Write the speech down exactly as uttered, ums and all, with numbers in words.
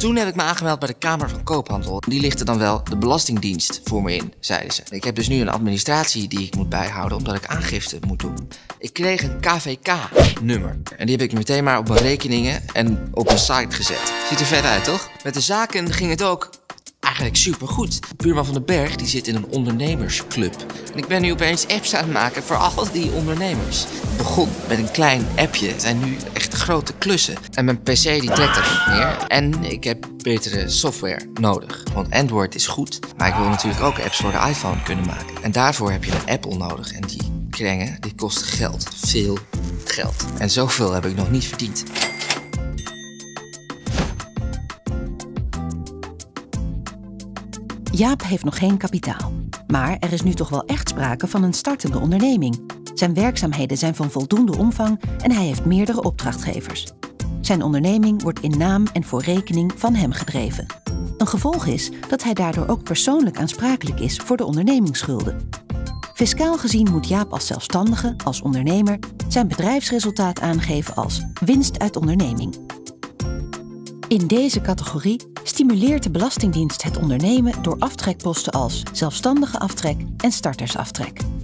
Toen heb ik me aangemeld bij de Kamer van Koophandel. Die lichtte dan wel de Belastingdienst voor me in, zeiden ze. Ik heb dus nu een administratie die ik moet bijhouden omdat ik aangifte moet doen. Ik kreeg een K V K-nummer. En die heb ik meteen maar op mijn rekeningen en op mijn site gezet. Ziet er vet uit, toch? Met de zaken ging het ook eigenlijk supergoed. Buurman van den Berg die zit in een ondernemersclub. En ik ben nu opeens apps aan het maken voor al die ondernemers. Het begon met een klein appje. Het zijn nu echt grote klussen. En mijn P C die trekt er niet meer. En ik heb betere software nodig. Want Android is goed. Maar ik wil natuurlijk ook apps voor de iPhone kunnen maken. En daarvoor heb je een Apple nodig. En die krengen, die kost geld. Veel geld. En zoveel heb ik nog niet verdiend. Jaap heeft nog geen kapitaal. Maar er is nu toch wel echt sprake van een startende onderneming. Zijn werkzaamheden zijn van voldoende omvang en hij heeft meerdere opdrachtgevers. Zijn onderneming wordt in naam en voor rekening van hem gedreven. Een gevolg is dat hij daardoor ook persoonlijk aansprakelijk is voor de ondernemingsschulden. Fiscaal gezien moet Jaap als zelfstandige, als ondernemer, zijn bedrijfsresultaat aangeven als winst uit onderneming. In deze categorie stimuleert de Belastingdienst het ondernemen door aftrekposten als zelfstandigenaftrek en startersaftrek.